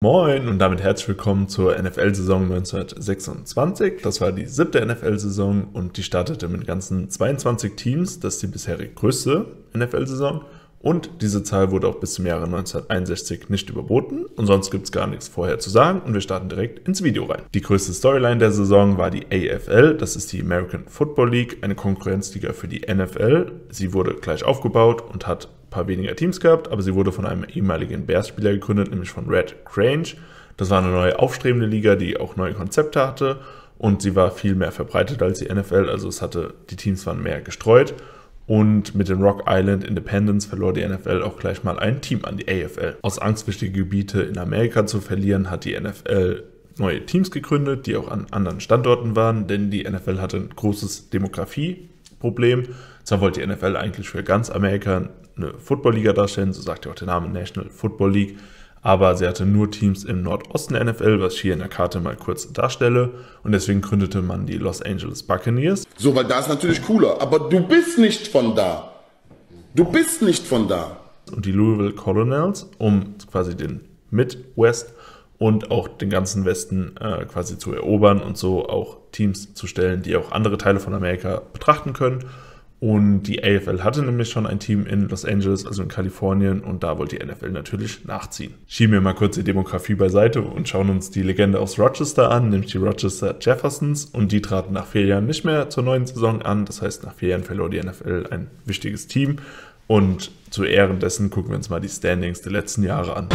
Moin und damit herzlich willkommen zur NFL-Saison 1926. Das war die 7. NFL-Saison und die startete mit ganzen 22 Teams. Das ist die bisherig größte NFL-Saison und diese Zahl wurde auch bis zum Jahre 1961 nicht überboten. Und sonst gibt es gar nichts vorher zu sagen und wir starten direkt ins Video rein. Die größte Storyline der Saison war die AFL, das ist die American Football League, eine Konkurrenzliga für die NFL. Sie wurde gleich aufgebaut und hat ein paar weniger Teams gehabt, aber sie wurde von einem ehemaligen Bears-Spieler gegründet, nämlich von Red Grange. Das war eine neue aufstrebende Liga, die auch neue Konzepte hatte und sie war viel mehr verbreitet als die NFL, also die Teams waren mehr gestreut und mit den Rock Island Independents verlor die NFL auch gleich mal ein Team an die AFL. Aus Angst, wichtige Gebiete in Amerika zu verlieren, hat die NFL neue Teams gegründet, die auch an anderen Standorten waren, denn die NFL hatte ein großes Demografieproblem. Zwar wollte die NFL eigentlich für ganz Amerika eine Football-Liga darstellen, so sagt ja auch der Name National Football League, aber sie hatte nur Teams im Nordosten der NFL, was ich hier in der Karte mal kurz darstelle und deswegen gründete man die Los Angeles Buccaneers. So, weil da ist natürlich cooler, aber du bist nicht von da. Du bist nicht von da. Und die Louisville Colonels, um quasi den Midwest und auch den ganzen Westen quasi zu erobern und so auch Teams zu stellen, die auch andere Teile von Amerika betrachten können. Und die AFL hatte nämlich schon ein Team in Los Angeles, also in Kalifornien, und da wollte die NFL natürlich nachziehen. Schieben wir mal kurz die Demografie beiseite und schauen uns die Legende aus Rochester an, nämlich die Rochester Jeffersons, und die traten nach 4 Jahren nicht mehr zur neuen Saison an. Das heißt, nach 4 Jahren verlor die NFL ein wichtiges Team und zu Ehren dessen gucken wir uns mal die Standings der letzten Jahre an.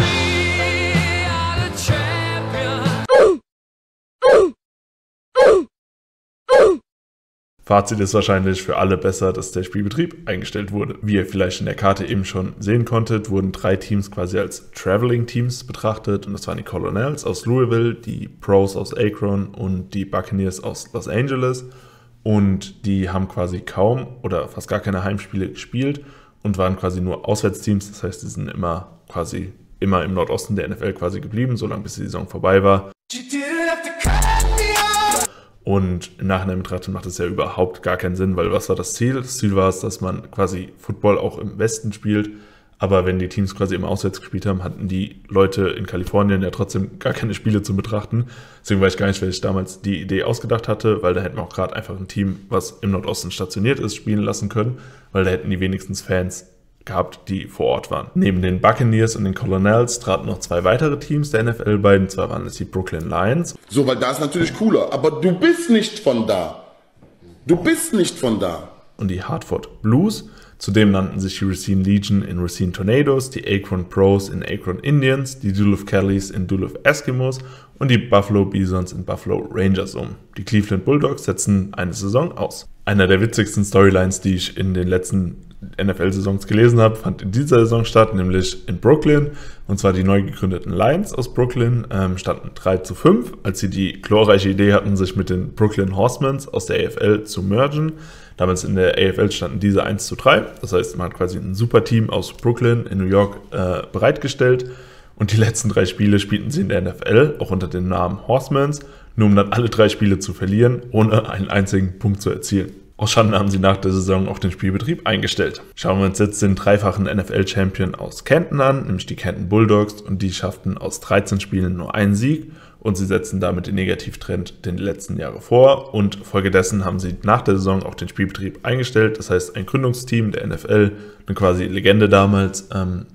Fazit ist wahrscheinlich für alle besser, dass der Spielbetrieb eingestellt wurde. Wie ihr vielleicht in der Karte eben schon sehen konntet, wurden 3 Teams quasi als Traveling Teams betrachtet und das waren die Colonels aus Louisville, die Pros aus Akron und die Buccaneers aus Los Angeles und die haben quasi kaum oder fast gar keine Heimspiele gespielt und waren quasi nur Auswärtsteams, das heißt, sie sind immer im Nordosten der NFL quasi geblieben, solange bis die Saison vorbei war. Und im Nachhinein betrachtet macht es ja überhaupt gar keinen Sinn, weil was war das Ziel? Das Ziel war es, dass man quasi Football auch im Westen spielt, aber wenn die Teams quasi im Auswärts gespielt haben, hatten die Leute in Kalifornien ja trotzdem gar keine Spiele zu betrachten. Deswegen weiß ich gar nicht, wer sich damals die Idee ausgedacht hatte, weil da hätten wir auch gerade einfach ein Team, was im Nordosten stationiert ist, spielen lassen können, weil da hätten die wenigstens Fans gehabt, die vor Ort waren. Neben den Buccaneers und den Colonels traten noch 2 weitere Teams der NFL bei, und zwar waren es die Brooklyn Lions. So, weil da ist natürlich cooler, aber du bist nicht von da. Du bist nicht von da. Und die Hartford Blues, zudem nannten sich die Racine Legion in Racine Tornadoes, die Akron Pros in Akron Indians, die Duluth Kellys in Duluth Eskimos und die Buffalo Bisons in Buffalo Rangers um. Die Cleveland Bulldogs setzten eine Saison aus. Einer der witzigsten Storylines, die ich in den letzten NFL-Saisons gelesen habe, fand in dieser Saison statt, nämlich in Brooklyn. Und zwar die neu gegründeten Lions aus Brooklyn standen 3:5, als sie die glorreiche Idee hatten, sich mit den Brooklyn Horsemen aus der AFL zu mergen. Damals in der AFL standen diese 1:3, das heißt, man hat quasi ein super Team aus Brooklyn in New York bereitgestellt. Und die letzten 3 Spiele spielten sie in der NFL, auch unter dem Namen Horsemen, nur um dann alle 3 Spiele zu verlieren, ohne einen einzigen Punkt zu erzielen. Aus Schande haben sie nach der Saison auch den Spielbetrieb eingestellt. Schauen wir uns jetzt den dreifachen NFL-Champion aus Canton an, nämlich die Canton Bulldogs, und die schafften aus 13 Spielen nur einen Sieg und sie setzten damit den Negativtrend den letzten Jahre vor und folgedessen haben sie nach der Saison auch den Spielbetrieb eingestellt. Das heißt, ein Gründungsteam der NFL, eine quasi Legende damals,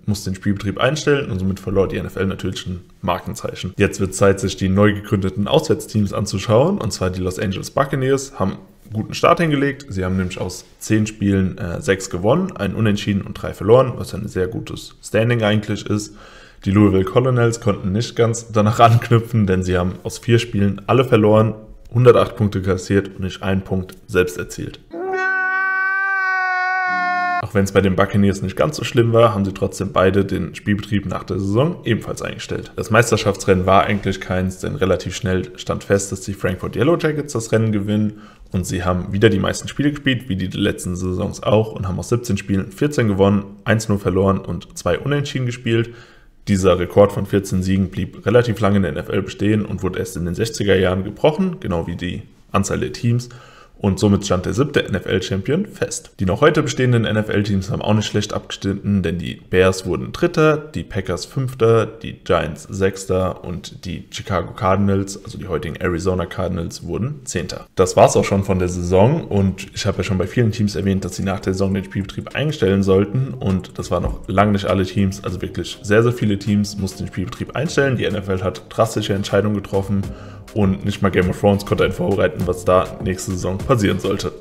musste den Spielbetrieb einstellen und somit verlor die NFL natürlich ein Markenzeichen. Jetzt wird es Zeit, sich die neu gegründeten Auswärtsteams anzuschauen, und zwar die Los Angeles Buccaneers haben guten Start hingelegt. Sie haben nämlich aus 10 Spielen 6 gewonnen, einen Unentschieden und 3 verloren, was ein sehr gutes Standing eigentlich ist. Die Louisville Colonels konnten nicht ganz danach anknüpfen, denn sie haben aus 4 Spielen alle verloren, 108 Punkte kassiert und nicht einen Punkt selbst erzielt. Auch wenn es bei den Buccaneers nicht ganz so schlimm war, haben sie trotzdem beide den Spielbetrieb nach der Saison ebenfalls eingestellt. Das Meisterschaftsrennen war eigentlich keins, denn relativ schnell stand fest, dass die Frankford Yellow Jackets das Rennen gewinnen und sie haben wieder die meisten Spiele gespielt, wie die letzten Saisons auch, und haben aus 17 Spielen 14 gewonnen, 1:0 verloren und 2 Unentschieden gespielt. Dieser Rekord von 14 Siegen blieb relativ lange in der NFL bestehen und wurde erst in den 60er Jahren gebrochen, genau wie die Anzahl der Teams. und somit stand der 7. NFL-Champion fest. Die noch heute bestehenden NFL-Teams haben auch nicht schlecht abgeschnitten, denn die Bears wurden 3., die Packers 5., die Giants 6. und die Chicago Cardinals, also die heutigen Arizona Cardinals, wurden 10. Das war's auch schon von der Saison und ich habe ja schon bei vielen Teams erwähnt, dass sie nach der Saison den Spielbetrieb einstellen sollten und das waren noch lange nicht alle Teams, also wirklich sehr, sehr viele Teams mussten den Spielbetrieb einstellen. Die NFL hat drastische Entscheidungen getroffen und nicht mal Game of Thrones konnte einen vorbereiten, was da nächste Saison passieren sollte.